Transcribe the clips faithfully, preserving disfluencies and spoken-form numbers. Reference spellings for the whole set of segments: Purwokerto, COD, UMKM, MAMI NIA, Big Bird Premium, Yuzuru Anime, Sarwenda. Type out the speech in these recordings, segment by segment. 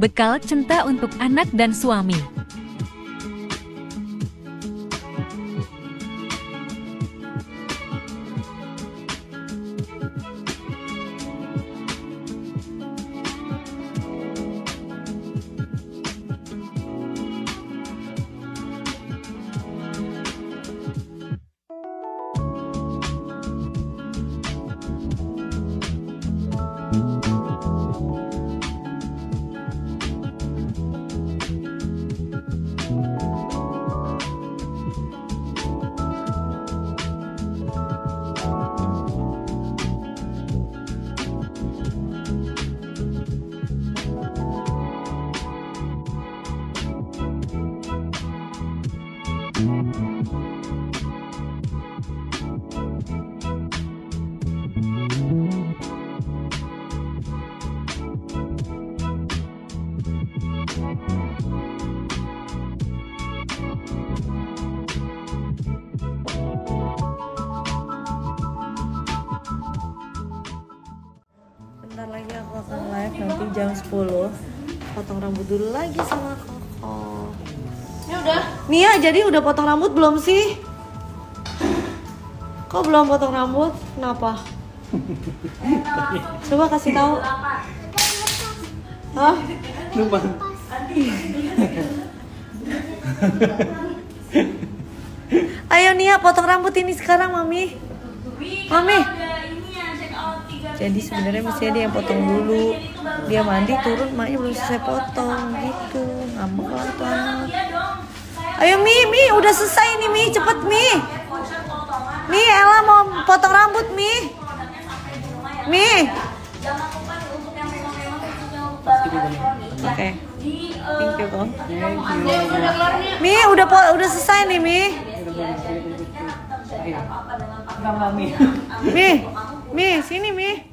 Bekal cinta untuk anak dan suami. Lagi aku akan live nanti jam sepuluh. Potong rambut dulu lagi sama Koko. Ini udah? Nia, jadi udah potong rambut belum sih? Kok belum potong rambut? Kenapa? Coba kasih tahu. Hah? Lupa. Ayo Nia, potong rambut ini sekarang, Mami. Mami. Jadi sebenarnya mesti dia yang potong dulu. Dia mandi turun, maknya belum selesai potong gitu. Ngambek lah tuh anak. Ayo Mi, Mi udah selesai nih Mi, cepet Mi. Mi, Ella mau potong rambut Mi. Mi. Oke. Okay. Thank you Bang. Mi udah udah selesai nih Mi. Mi. Mi. Mi, sini Mi.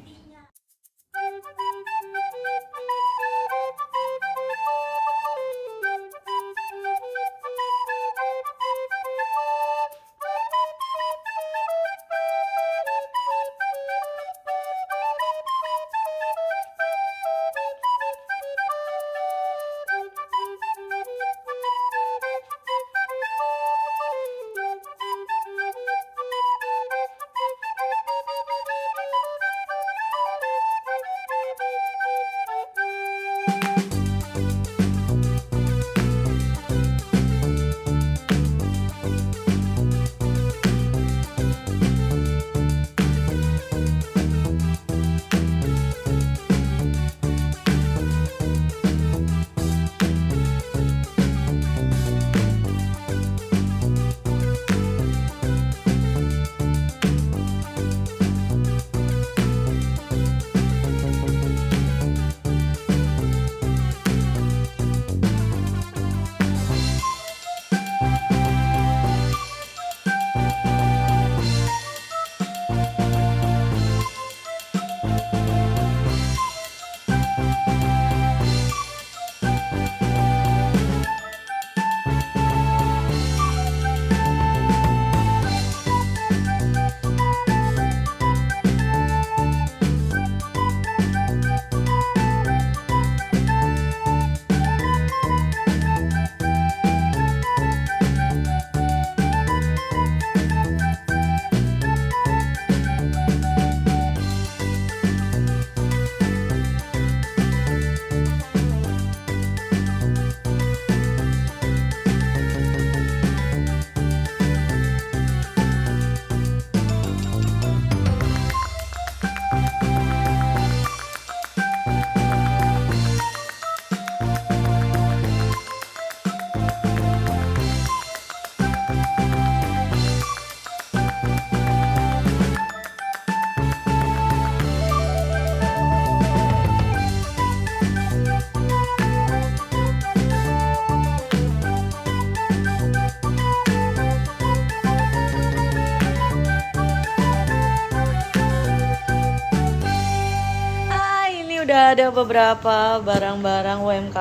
Ada beberapa barang-barang U M K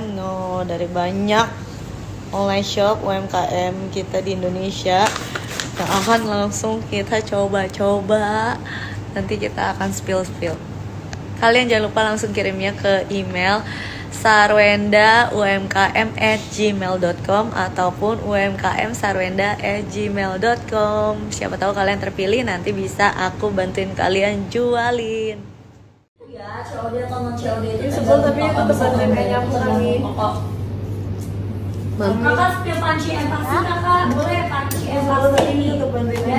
M, no, dari banyak online shop U M K M kita di Indonesia. Kita akan langsung kita coba-coba. Nanti kita akan spill-spill. Kalian jangan lupa langsung kirimnya ke email sarwenda u m k m at gmail dot com ataupun u m k m sarwenda at gmail dot com. Siapa tahu kalian terpilih, nanti bisa aku bantuin kalian jualin. Ya, C O D atau non C O D itu sebel, tapi itu kebantuin ayam kami. Kakak setiap panci empasi, kakak boleh panci empasi ini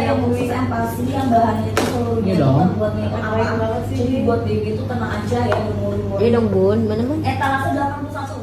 yang khusus empasi yang bahannya itu seluruhnya bukan buat minyak awet, jadi buat baby itu kena aja ya lumur-lumur. Iya dong bun, mana bun? Etalase delapan puluh satu.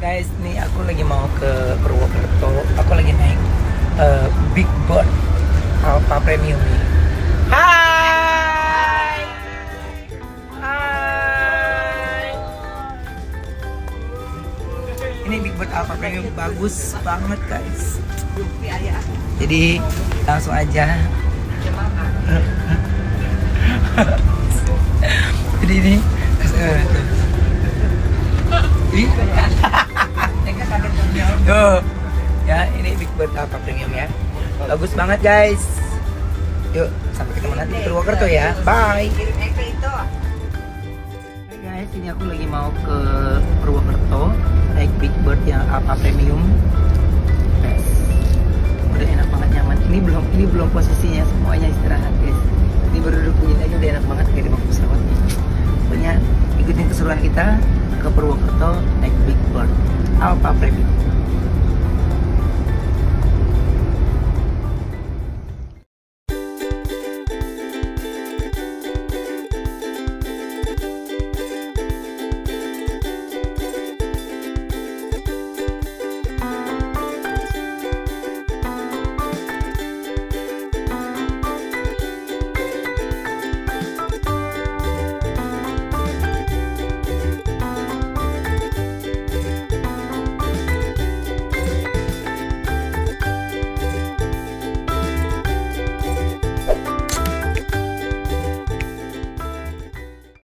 Guys, nih aku lagi mau ke Purwokerto. Aku lagi naik uh, Big Bird Premium nih. Hai, hai. Ini Big Bird Premium bagus banget guys. Jadi langsung aja. Jadi ini. Ih. Tuh. Ya, ini Big Bird apa premium ya. Bagus banget, guys. Yuk, sampai ketemu nanti di Purwokerto ya. Bye. Hai guys, ini aku lagi mau ke Purwokerto naik Big Bird yang apa premium. Guys. Udah enak banget, nyaman. Ini belum ini belum posisinya semuanya istirahat, guys. Ini baru duduk aja udah enak banget kayak di bangku pesawat nih. Pokoknya ikutin keseruan kita ke Purwokerto naik Big Bird Alpha Premium.